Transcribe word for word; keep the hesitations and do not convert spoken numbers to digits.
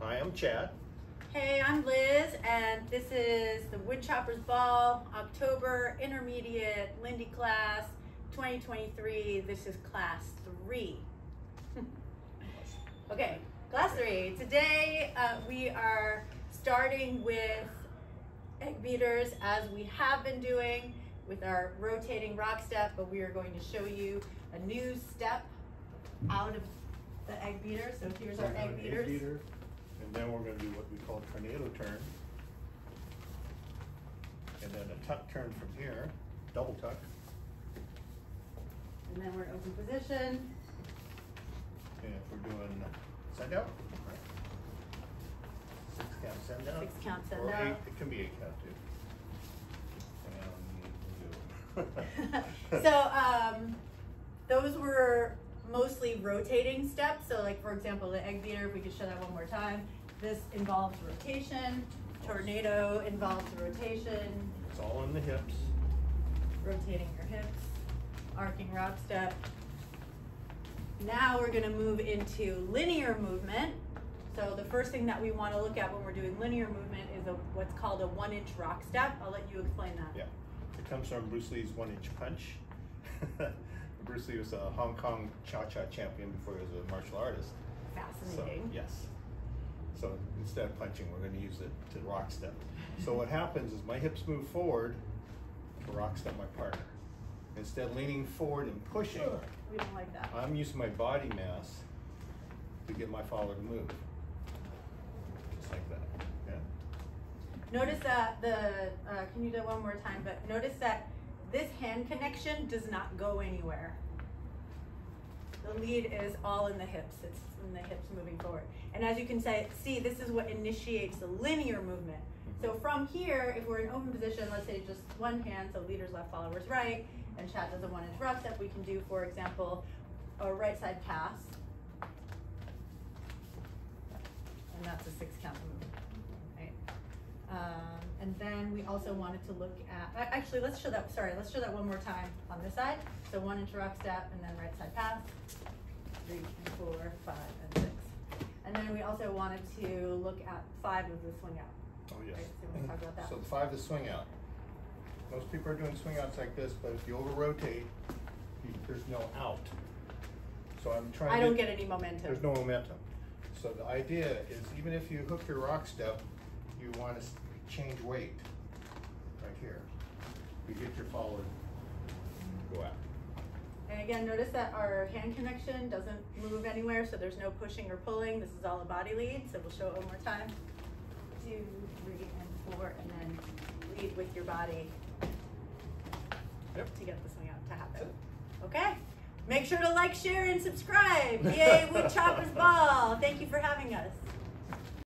Hi, I'm Chad. Hey, I'm Liz, and this is the Woodchopper's Ball October Intermediate Lindy Class twenty twenty-three. This is Class three. Okay, Class three. Today uh, we are starting with egg beaters as we have been doing with our rotating rock step, but we are going to show you a new step out of the egg beater. So here's our egg beaters. Egg beater, and then we're going to do what we call tornado turn. And then a tuck turn from here, double tuck. And then we're in open position. And if we're doing send out, six count send out. Six count send or out. Eight, it can be eight count too. So um, those were mostly rotating steps. So like, for example, the egg beater, if we could show that one more time. This involves rotation. Tornado involves rotation. It's all in the hips. Rotating your hips. Arcing rock step. Now we're gonna move into linear movement. So the first thing that we wanna look at when we're doing linear movement is a, what's called a one inch rock step. I'll let you explain that. Yeah. It comes from Bruce Lee's one-inch punch. Bruce Lee was a Hong Kong cha-cha champion before he was a martial artist. Fascinating. So, yes. So instead of punching, we're going to use it to rock step. So what happens is my hips move forward to rock step my partner. Instead of leaning forward and pushing, Ugh, we don't like that. I'm using my body mass to get my follower to move. Just like that. Yeah. Notice that the, uh, can you do it one more time, but notice that this hand connection does not go anywhere. The lead is all in the hips. It's in the hips moving forward. And as you can say, see, this is what initiates the linear movement. So from here, if we're in open position, let's say just one hand, so leader's left, follower's right, and Chad does a one inch rock step, we can do, for example, a right side pass. And that's a six count movement. Um, and then we also wanted to look at, actually let's show that, sorry, let's show that one more time on this side. So one inch rock step and then right side pass, three, and four, five, and six. And then we also wanted to look at five of the swing out. Oh yes. Right? So we'll talk about that. So the five is swing out. Most people are doing swing outs like this, but if you over rotate, you, there's no out. So I'm trying I don't to, get any momentum. There's no momentum. So the idea is even if you hook your rock step, you want to change weight right here. You get your follower to go out. And again, notice that our hand connection doesn't move anywhere, so there's no pushing or pulling. This is all a body lead, so we'll show it one more time. Two, three, and four, and then lead with your body yep. to get this one out to happen. Okay. Make sure to like, share, and subscribe. Yay, Woodchopper's Ball. Thank you for having us.